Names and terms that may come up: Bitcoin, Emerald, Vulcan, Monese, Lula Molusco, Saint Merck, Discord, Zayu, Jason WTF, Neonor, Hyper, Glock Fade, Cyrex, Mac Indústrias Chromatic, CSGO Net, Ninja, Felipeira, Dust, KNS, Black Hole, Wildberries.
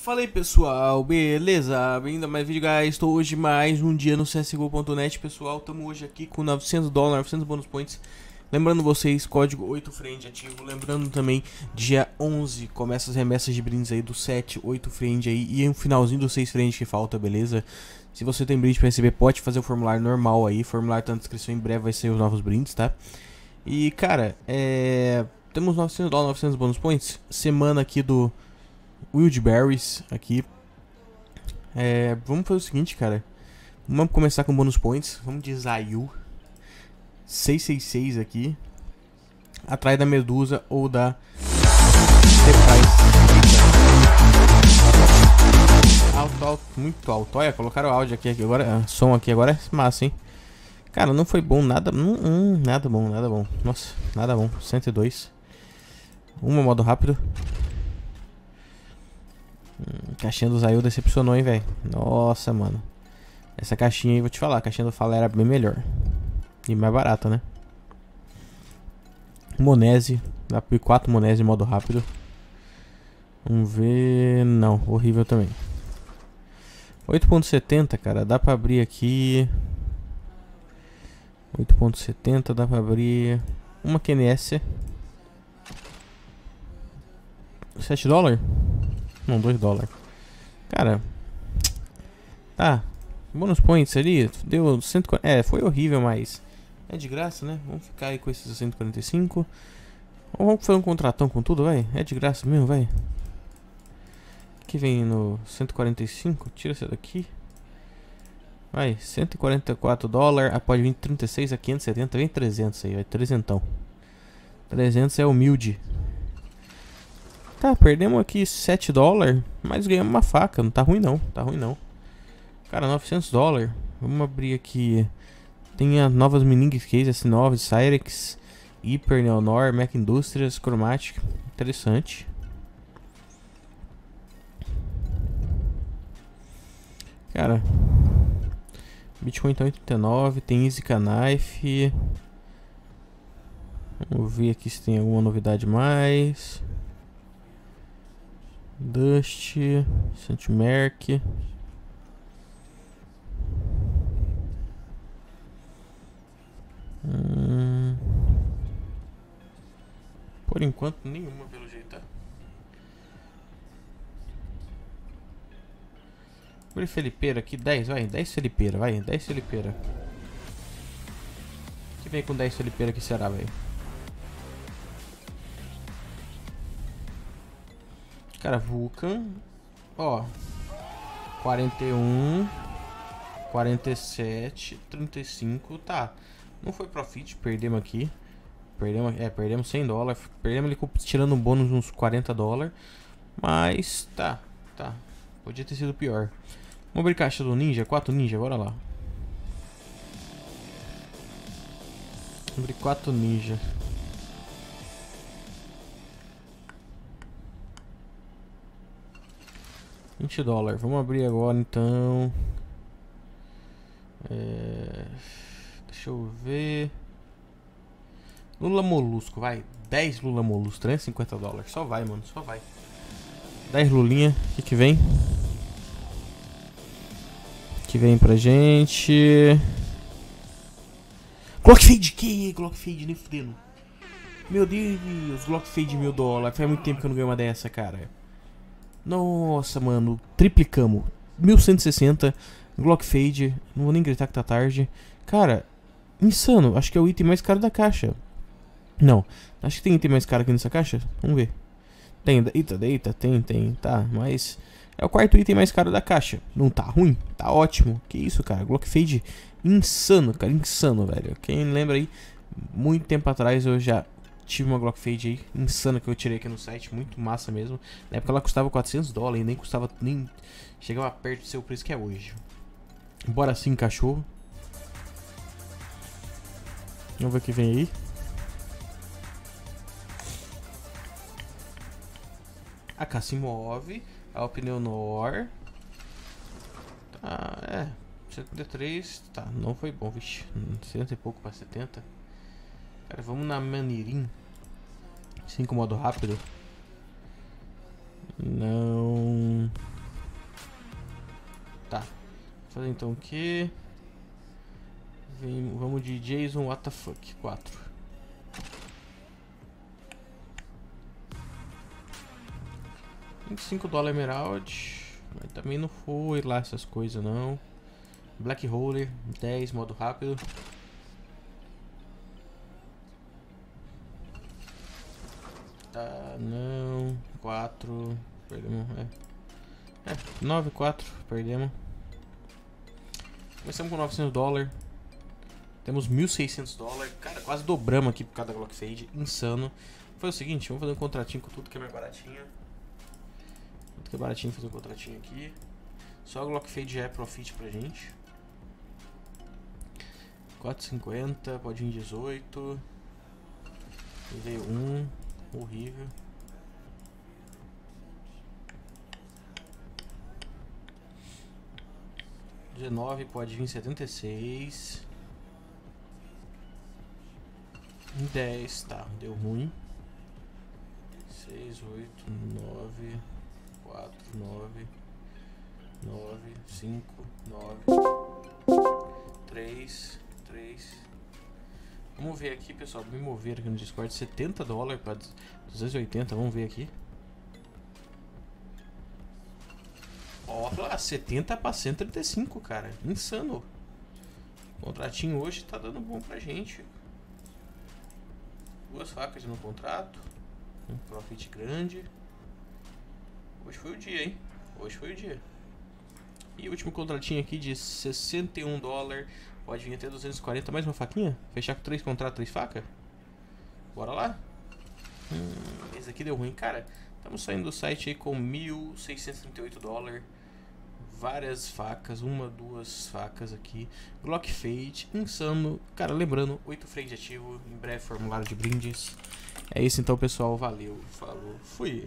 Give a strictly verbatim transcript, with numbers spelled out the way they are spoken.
Fala aí pessoal, beleza? Bem-vindo a mais vídeo, guys. Estou hoje mais um dia no C S G O ponto net, pessoal. Estamos hoje aqui com novecentos dólares, novecentos bônus points. Lembrando vocês, código oito friend ativo. Lembrando também, dia onze começa as remessas de brindes aí do sete, oito friend aí e um finalzinho do seis friend que falta, beleza? Se você tem brinde para receber, pode fazer o formulário normal aí. Formulário tá na descrição, em breve vai sair os novos brindes, tá? E cara, é... temos novecentos dólares, novecentos bônus points. Semana aqui do Wildberries aqui. É, vamos fazer o seguinte, cara. Vamos começar com bônus points. Vamos de Zayu seiscentos e sessenta e seis aqui. Atrás da Medusa ou da alto, alto, muito alto. Olha, colocaram o áudio aqui, aqui agora. Som aqui agora é massa, hein? Cara, não foi bom, nada. Hum, nada bom, nada bom. Nossa, nada bom. cento e dois. Uma modo rápido. Hum, caixinha do Zayu decepcionou, hein, velho. Nossa, mano. Essa caixinha aí, vou te falar, a caixinha do Fala era bem melhor. E mais barata, né? Monese. Dá pra ir quatro Monese em modo rápido. Vamos ver... Não, horrível também. oito ponto setenta, cara. Dá pra abrir aqui... oito ponto setenta, dá pra abrir... Uma K N S. sete dólares? Não, dois dólares. Cara... Tá. Bônus points ali. Deu cento e quarenta... É, foi horrível, mas... É de graça, né? Vamos ficar aí com esses cento e quarenta e cinco. Ou vamos fazer um contratão com tudo, vai? É de graça mesmo, vai? Aqui vem no cento e quarenta e cinco. Tira essa daqui. Vai, cento e quarenta e quatro dólares. Ah, pode vir trinta e seis a quinhentos e setenta. Vem trezentos aí, vai. Trezentão. trezentos é humilde. Tá, perdemos aqui sete dólares. Mas ganhamos uma faca. Não tá ruim, não. Tá ruim, não. Cara, novecentos dólares. Vamos abrir aqui... Tem as novas meningues case, S nove, Cyrex, Hyper, Neonor, Mac Indústrias Chromatic. Interessante. Cara. Bitcoin então oitenta e nove. Tem Easy Knife. Vamos ver aqui se tem alguma novidade mais. Dust. Saint Merck. Hum... Por enquanto nenhuma, pelo jeito, tá? Abre Felipeira aqui, dez, vai, dez Felipeira, vai, dez Felipeira. O que vem com dez Felipeira que será, velho? Cara, Vulcan. Ó, quarenta e um, quarenta e sete, trinta e cinco, tá. Não foi profit, perdemos aqui. Perdemos, é, perdemos cem dólares. Perdemos ele tirando um bônus uns quarenta dólares. Mas tá, tá. Podia ter sido pior. Vamos abrir caixa do Ninja, quatro Ninja, bora lá. Vamos abrir quatro Ninja. vinte dólares. Vamos abrir agora então. É... Deixa eu ver... Lula Molusco, vai. dez Lula Molusco, trezentos e cinquenta dólares. Só vai, mano, só vai. dez lulinha, o que que vem? O que vem pra gente? Glock Fade, que? Glock Fade, nem fudendo. Meu Deus, Glock Fade mil dólares. Faz muito tempo que eu não ganho uma dessa, cara. Nossa, mano, triplicamos. mil cento e sessenta, Glock Fade. Não vou nem gritar que tá tarde. Cara... Insano, acho que é o item mais caro da caixa. Não, acho que tem item mais caro aqui nessa caixa. Vamos ver. Tem, deita, deita, tem, tem, tá. Mas é o quarto item mais caro da caixa. Não tá ruim, tá ótimo. Que isso, cara, Glock Fade insano, cara, insano, velho. Quem lembra aí, muito tempo atrás eu já tive uma Glock Fade aí insana que eu tirei aqui no site, muito massa mesmo. Na época ela custava quatrocentos dólares, nem custava, nem chegava perto do seu preço que é hoje. Bora sim, cachorro. Vamos ver o que vem aí. A K se move. A opinião Nor. Tá, é. setenta e três. Tá, não foi bom, vixe. sessenta e pouco pra setenta. Cara, vamos na Maneirinha. cinco modo rápido. Não. Fazer então o que? Vem, vamos de Jason W T F quatro. vinte e cinco dólares Emerald. Mas também não foi lá essas coisas não. Black Hole, dez, modo rápido. Tá, não. quatro. Perdemos. É. É, nove, quatro. Perdemos. Começamos com novecentos dólares. Temos mil e seiscentos dólares. Cara, quase dobramos aqui por causa da Glock Fade. Insano. Foi o seguinte, vamos fazer um contratinho com tudo que é mais baratinho. Tudo que é baratinho, fazer um contratinho aqui. Só a Glock Fade já é profit pra gente. quatro e cinquenta, pode ir em dezoito. E veio um. Horrível. dezenove, pode vir em setenta e seis. dez, tá, deu ruim. seis, oito, nove, quatro, nove, nove, cinco, nove, três, três. Vamos ver aqui, pessoal, me mover aqui no Discord, setenta dólares para duzentos e oitenta, vamos ver aqui. Ó, setenta para cento e trinta e cinco, cara, insano. O contratinho hoje tá dando bom pra gente. Duas facas no contrato, um profit grande. Hoje foi o dia, hein? Hoje foi o dia. E o último contratinho aqui de sessenta e um dólares, pode vir até duzentos e quarenta, mais uma faquinha? Fechar com três contratos, três facas? Bora lá? Hum, esse aqui deu ruim, cara. Estamos saindo do site aí com mil seiscentos e trinta e oito dólares. Várias facas, uma, duas facas aqui. Glock Fade, insano. Cara, lembrando, oito frames de ativo, em breve formulário de brindes. É isso então, pessoal. Valeu, falou, fui.